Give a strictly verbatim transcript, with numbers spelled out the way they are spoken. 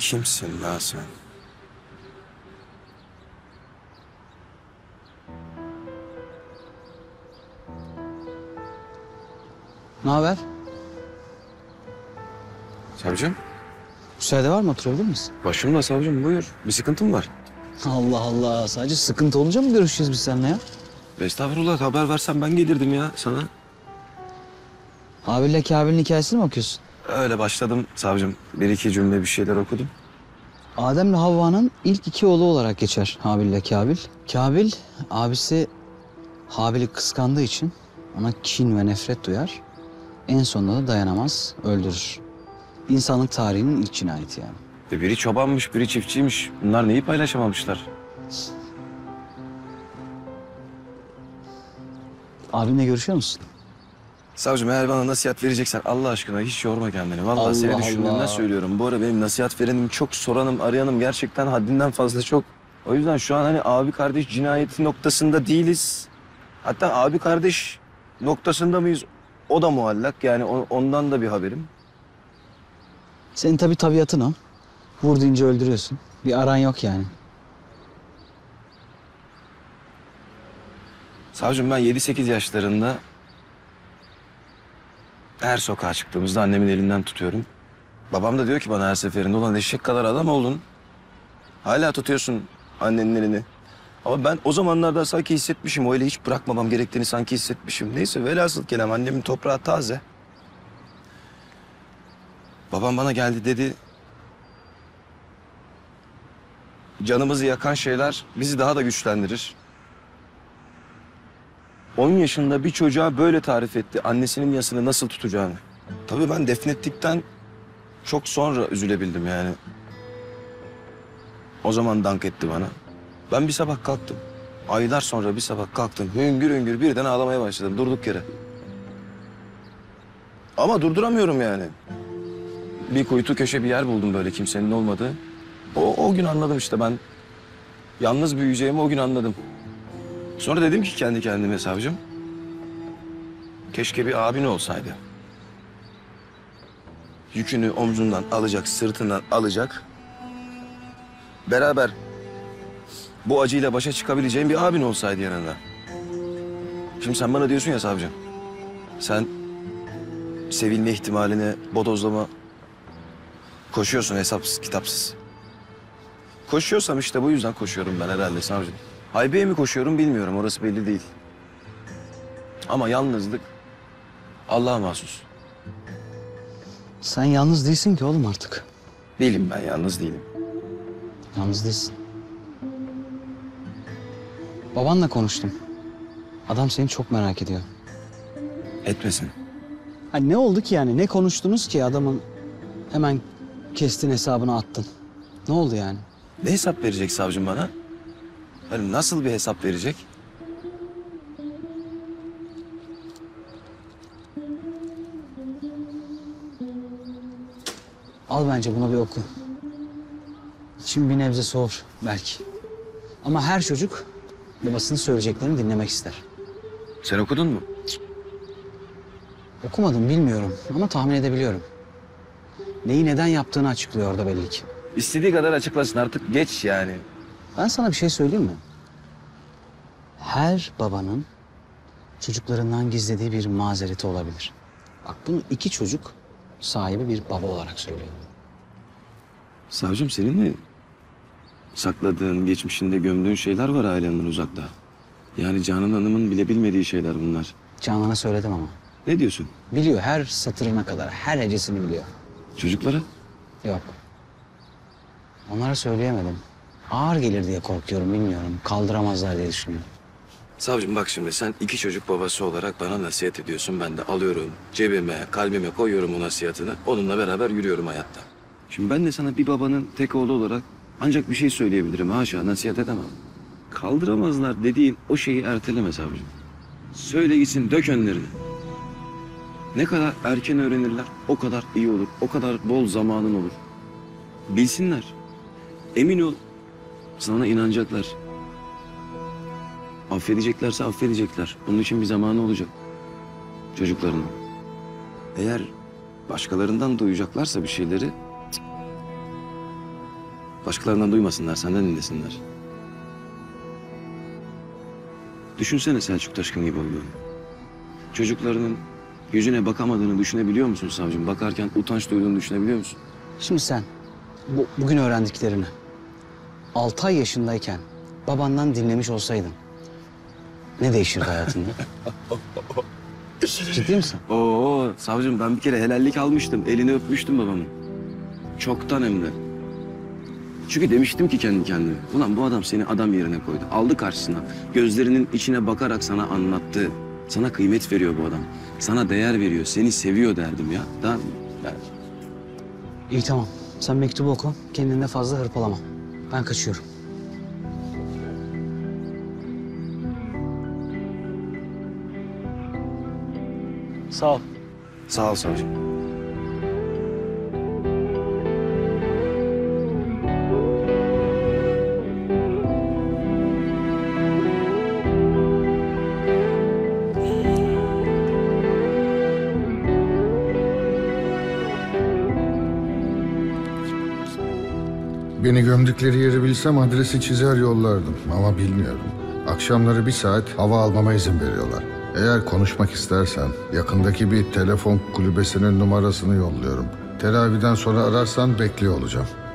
Kimsin la sen? Ne haber? Savcım? Müsaade var mı? Oturabilir misin? Başımda savcım, buyur. Bir sıkıntım var. Allah Allah. Sadece sıkıntı olunca mı görüşeceğiz biz seninle ya? Estağfurullah. Haber versen ben gelirdim ya sana. Habil'le Kabil'in hikayesini mi okuyorsun? Öyle başladım savcım. Bir iki cümle bir şeyler okudum. Adem'le Havva'nın ilk iki oğlu olarak geçer Habil'le Kabil. Kabil, abisi Habil'i kıskandığı için ona kin ve nefret duyar. En sonunda da dayanamaz, öldürür. İnsanlık tarihinin ilk cinayeti yani. E biri çobanmış, biri çiftçiymiş. Bunlar neyi paylaşamamışlar? Abimle görüşüyor musun? Savcım, eğer bana nasihat vereceksen Allah aşkına hiç yorma kendini. Vallahi Allah seni düşündüğümden söylüyorum. Bu ara benim nasihat verenim çok, soranım, arayanım gerçekten haddinden fazla çok. O yüzden şu an hani abi kardeş cinayeti noktasında değiliz. Hatta abi kardeş noktasında mıyız? O da muallak yani, ondan da bir haberim. Senin tabii tabiatın o. Vur deyince öldürüyorsun. Bir aran yok yani. Savcım, ben yedi sekiz yaşlarında her sokağa çıktığımızda annemin elinden tutuyorum. Babam da diyor ki bana her seferinde, ulan eşek kadar adam oldun. Hala tutuyorsun annenin elini. Ama ben o zamanlarda sanki hissetmişim, o eli hiç bırakmamam gerektiğini sanki hissetmişim. Neyse, velhasıl kelam annemin toprağı taze. Babam bana geldi, dedi canımızı yakan şeyler bizi daha da güçlendirir. on yaşında bir çocuğa böyle tarif etti annesinin yasını nasıl tutacağını. Tabii ben defnettikten çok sonra üzülebildim yani. O zaman dank etti bana. Ben bir sabah kalktım. Aylar sonra bir sabah kalktım. Hüngür hüngür birden ağlamaya başladım durduk yere. Ama durduramıyorum yani. Bir kuytu köşe bir yer buldum böyle kimsenin olmadığı. O, o gün anladım işte ben. Yalnız büyüyeceğimi o gün anladım. Sonra dedim ki kendi kendime savcım. Keşke bir abin olsaydı. Yükünü omzundan alacak, sırtından alacak. Beraber bu acıyla başa çıkabileceğim bir abin olsaydı yanında. Şimdi sen bana diyorsun ya savcım. Sen sevilme ihtimalini bodozlama koşuyorsun hesapsız, kitapsız. Koşuyorsam işte bu yüzden koşuyorum ben herhalde savcım. Haybeye mi koşuyorum bilmiyorum, orası belli değil. Ama yalnızlık Allah'a mahsus. Sen yalnız değilsin ki oğlum artık. Değilim ben, yalnız değilim. Yalnız değilsin. Babanla konuştum. Adam seni çok merak ediyor. Etmesin. Ha, ne oldu ki yani? Ne konuştunuz ki adamın hemen kestin hesabını attın? Ne oldu yani? Ne hesap verecek savcım bana? Hani nasıl bir hesap verecek? Al bence bunu bir oku. Şimdi bir nebze soğur belki. Ama her çocuk babasının söyleyeceklerini dinlemek ister. Sen okudun mu? Okumadım, bilmiyorum ama tahmin edebiliyorum. Neyi neden yaptığını açıklıyor orada belli ki. İstediği kadar açıklasın, artık geç yani. Ben sana bir şey söyleyeyim mi? Her babanın çocuklarından gizlediği bir mazereti olabilir. Bak, bunu iki çocuk sahibi bir baba olarak söylüyorum. Savcım, senin mi sakladığın, geçmişinde gömdüğün şeyler var ailenden uzakta? Yani Canan Hanım'ın bile bilmediği şeyler bunlar. Canan'a söyledim ama. Ne diyorsun? Biliyor, her satırına kadar, her hecesini biliyor. Çocuklara? Yok. Onlara söyleyemedim. Ağır gelir diye korkuyorum, bilmiyorum. Kaldıramazlar diye düşünüyorum. Savcım bak şimdi, sen iki çocuk babası olarak bana nasihat ediyorsun. Ben de alıyorum, cebime, kalbime koyuyorum o nasihatini. Onunla beraber yürüyorum hayatta. Şimdi ben de sana bir babanın tek oğlu olarak ancak bir şey söyleyebilirim. Haşa, nasihat edemem. Kaldıramazlar dediğin o şeyi erteleme savcım. Söyle gitsin, dök önlerini. Ne kadar erken öğrenirler, o kadar iyi olur. O kadar bol zamanın olur. Bilsinler. Emin ol. Sana inanacaklar. Affedeceklerse affedecekler. Bunun için bir zamanı olacak çocuklarının. Eğer başkalarından duyacaklarsa bir şeyleri, Başkalarından duymasınlar, senden dinlesinler. Düşünsene Selçuk Taşkın gibi olduğunu. Çocuklarının yüzüne bakamadığını düşünebiliyor musun savcım? Bakarken utanç duyduğunu düşünebiliyor musun? Şimdi sen bu, bugün öğrendiklerini altı ay yaşındayken babandan dinlemiş olsaydın ne değişirdi hayatında? Ciddi misin? Oo savcım, ben bir kere helallik almıştım. Elini öpmüştüm babamın. Çoktan hem de. Çünkü demiştim ki kendi kendime, ulan bu adam seni adam yerine koydu. Aldı karşısına, gözlerinin içine bakarak sana anlattı. Sana kıymet veriyor bu adam. Sana değer veriyor, seni seviyor derdim ya. Daha... Yani... İyi tamam, sen mektubu oku. Kendine fazla hırpalama. Ben kaçıyorum. Sağ ol. Sağ ol savcım. Beni gömdükleri yeri bilsem adresi çizer yollardım ama bilmiyorum. Akşamları bir saat hava almama izin veriyorlar. Eğer konuşmak istersen yakındaki bir telefon kulübesinin numarasını yolluyorum. Teraviden sonra ararsan bekliyor olacağım.